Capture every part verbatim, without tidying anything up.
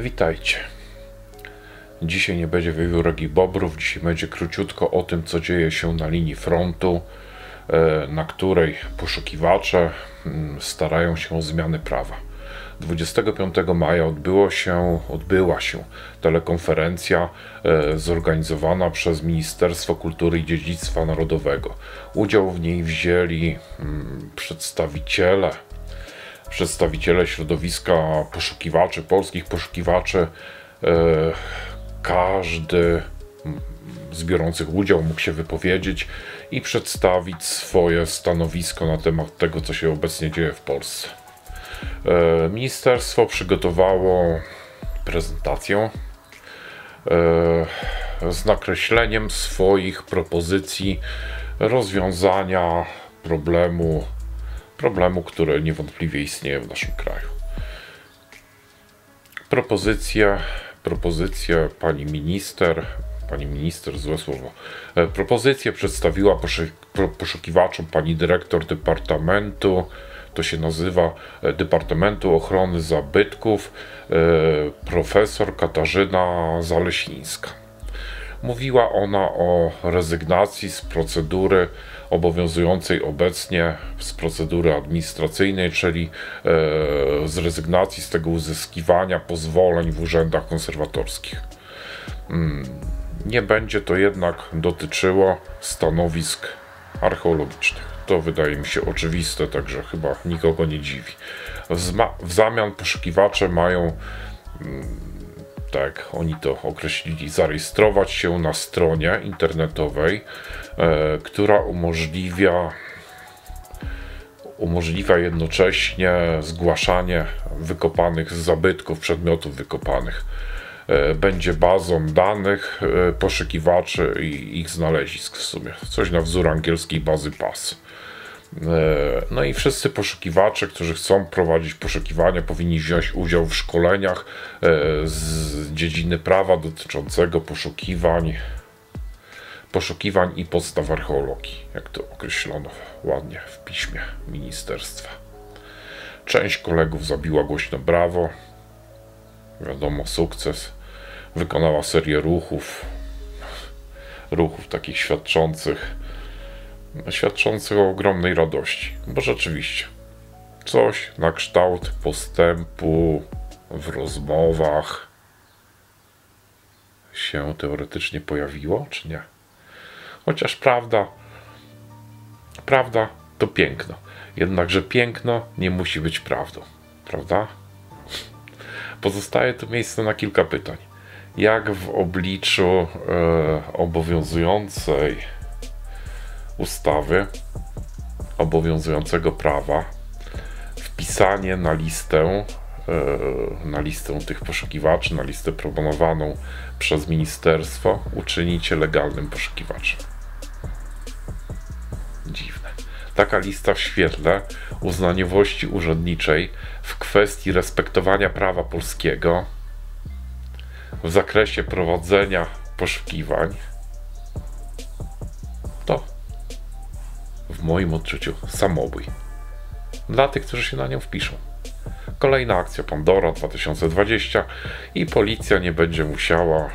Witajcie. Dzisiaj nie będzie wiewiórek i bobrów, dzisiaj będzie króciutko o tym, co dzieje się na linii frontu, na której poszukiwacze starają się o zmiany prawa. dwudziestego piątego maja odbyło się, odbyła się telekonferencja zorganizowana przez Ministerstwo Kultury i Dziedzictwa Narodowego. Udział w niej wzięli przedstawiciele przedstawiciele środowiska poszukiwaczy, polskich poszukiwaczy. Każdy z biorących udział mógł się wypowiedzieć i przedstawić swoje stanowisko na temat tego, co się obecnie dzieje w Polsce. Ministerstwo przygotowało prezentację z nakreśleniem swoich propozycji rozwiązania problemu problemu, który niewątpliwie istnieje w naszym kraju. Propozycje, propozycje pani minister, pani minister, złe słowo, propozycje przedstawiła poszukiwaczom pani dyrektor departamentu, to się nazywa Departamentu Ochrony Zabytków, profesor Katarzyna Zaleśnińska. Mówiła ona o rezygnacji z procedury obowiązującej obecnie, z procedury administracyjnej, czyli e, z rezygnacji z tego uzyskiwania pozwoleń w urzędach konserwatorskich. Nie będzie to jednak dotyczyło stanowisk archeologicznych. To wydaje mi się oczywiste, także chyba nikogo nie dziwi. W zamian poszukiwacze mają, tak oni to określili, zarejestrować się na stronie internetowej, e, która umożliwia, umożliwia jednocześnie zgłaszanie wykopanych zabytków, przedmiotów wykopanych. E, będzie bazą danych e, poszukiwaczy i ich znalezisk w sumie. Coś na wzór angielskiej bazy P A S. No i wszyscy poszukiwacze, którzy chcą prowadzić poszukiwania, powinni wziąć udział w szkoleniach z dziedziny prawa dotyczącego poszukiwań, poszukiwań i podstaw archeologii, jak to określono ładnie w piśmie ministerstwa. Część kolegów zabiła głośno brawo, wiadomo, sukces, wykonała serię ruchów, ruchów takich świadczących świadczących o ogromnej radości, bo rzeczywiście coś na kształt postępu w rozmowach się teoretycznie pojawiło, czy nie? Chociaż prawda, prawda to piękno, jednakże piękno nie musi być prawdą, prawda? Pozostaje tu miejsce na kilka pytań. Jak w obliczu e, obowiązującej ustawy, obowiązującego prawa, wpisanie na listę, na listę tych poszukiwaczy, na listę proponowaną przez ministerstwo, uczynicie legalnym poszukiwaczem? Dziwne. Taka lista w świetle uznaniowości urzędniczej w kwestii respektowania prawa polskiego w zakresie prowadzenia poszukiwań, w moim odczuciu samobój dla tych, którzy się na nią wpiszą. Kolejna akcja Pandora dwa tysiące dwadzieścia i policja nie będzie musiała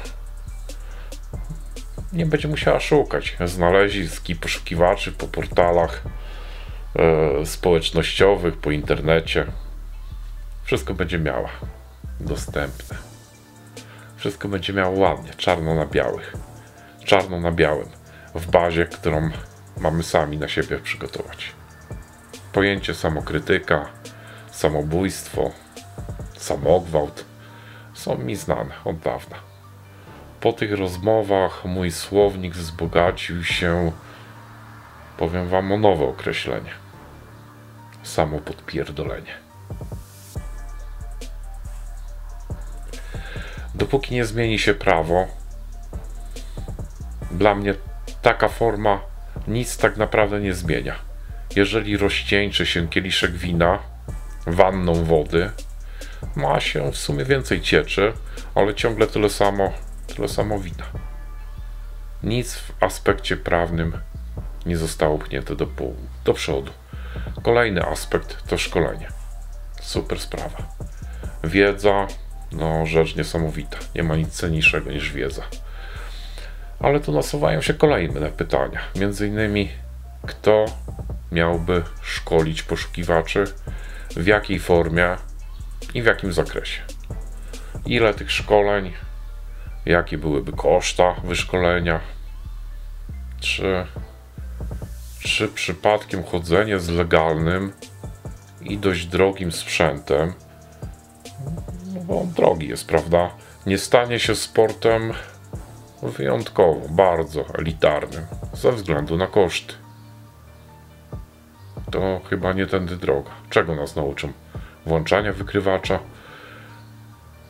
nie będzie musiała szukać znalezisk i poszukiwaczy po portalach yy, społecznościowych, po internecie. Wszystko będzie miała dostępne. Wszystko będzie miało ładnie, czarno na białych. Czarno na białym w bazie, którą mamy sami na siebie przygotować. Pojęcie samokrytyka, samobójstwo, samogwałt są mi znane od dawna. Po tych rozmowach mój słownik wzbogacił się, powiem wam, o nowe określenie. Samopodpierdolenie. Dopóki nie zmieni się prawo, dla mnie taka forma nic tak naprawdę nie zmienia. Jeżeli rozcieńczy się kieliszek wina wanną wody, ma się w sumie więcej cieczy, ale ciągle tyle samo, tyle samo wina. Nic w aspekcie prawnym nie zostało pchnięte do, pół, do przodu. Kolejny aspekt to szkolenie. Super sprawa. Wiedza no rzecz niesamowita, nie ma nic cenniejszego niż wiedza. Ale tu nasuwają się kolejne pytania, między innymi kto miałby szkolić poszukiwaczy, w jakiej formie i w jakim zakresie. Ile tych szkoleń, jakie byłyby koszta wyszkolenia, czy, czy przypadkiem chodzenie z legalnym i dość drogim sprzętem, no bo on drogi jest, prawda, nie stanie się sportem wyjątkowo, bardzo elitarnym ze względu na koszty. To chyba nie tędy droga. Czego nas nauczą? Włączania wykrywacza?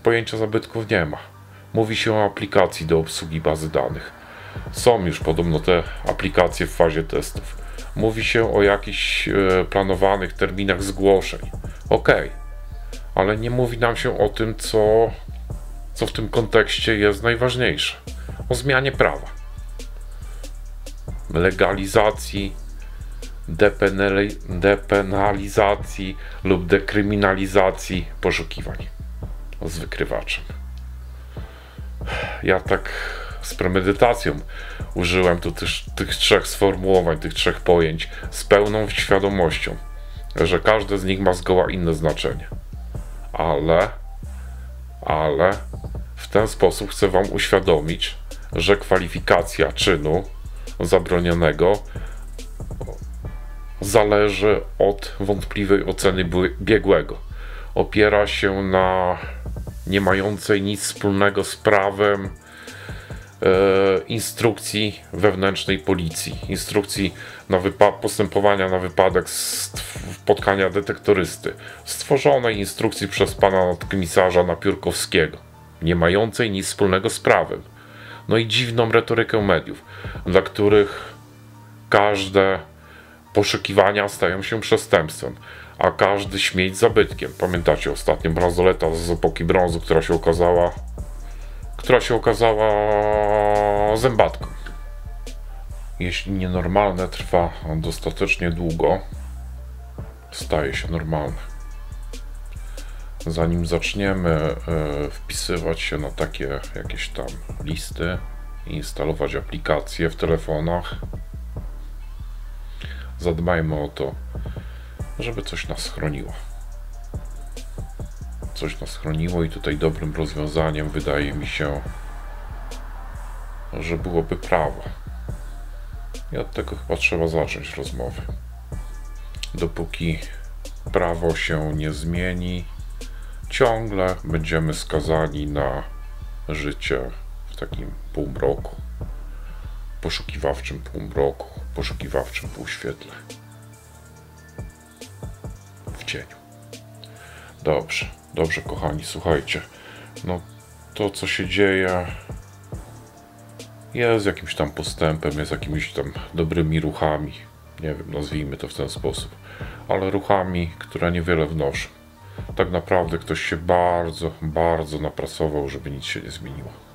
Pojęcia zabytków nie ma. Mówi się o aplikacji do obsługi bazy danych. Są już podobno te aplikacje w fazie testów. Mówi się o jakichś planowanych terminach zgłoszeń. Okej, ale nie mówi nam się o tym, co, co w tym kontekście jest najważniejsze. O zmianie prawa. Legalizacji, depenalizacji lub dekryminalizacji poszukiwań z wykrywaczem. Ja tak z premedytacją użyłem tu tych, tych trzech sformułowań, tych trzech pojęć z pełną świadomością, że każde z nich ma zgoła inne znaczenie. Ale, ale w ten sposób chcę wam uświadomić, że kwalifikacja czynu zabronionego zależy od wątpliwej oceny biegłego. Opiera się na nie mającej nic wspólnego z prawem e, instrukcji wewnętrznej policji, instrukcji na postępowania na wypadek spotkania detektorysty, stworzonej instrukcji przez pana nadkomisarza Napiórkowskiego, nie mającej nic wspólnego z prawem. No i dziwną retorykę mediów, dla których każde poszukiwania stają się przestępstwem, a każdy śmieć zabytkiem. Pamiętacie ostatnią bransoletę z epoki brązu, która się okazała, która się okazała zębatką. Jeśli nienormalne trwa dostatecznie długo, staje się normalne. Zanim zaczniemy wpisywać się na takie jakieś tam listy i instalować aplikacje w telefonach, zadbajmy o to, żeby coś nas chroniło. Coś nas chroniło i tutaj dobrym rozwiązaniem wydaje mi się, że byłoby prawo. I od tego chyba trzeba zacząć rozmowy. Dopóki prawo się nie zmieni, ciągle będziemy skazani na życie w takim półmroku, poszukiwawczym półmroku, poszukiwawczym półświetle, w cieniu. Dobrze, dobrze kochani, słuchajcie, no to co się dzieje jest jakimś tam postępem, jest jakimiś tam dobrymi ruchami, nie wiem, nazwijmy to w ten sposób, ale ruchami, które niewiele wnoszą. Tak naprawdę ktoś się bardzo, bardzo napracował, żeby nic się nie zmieniło.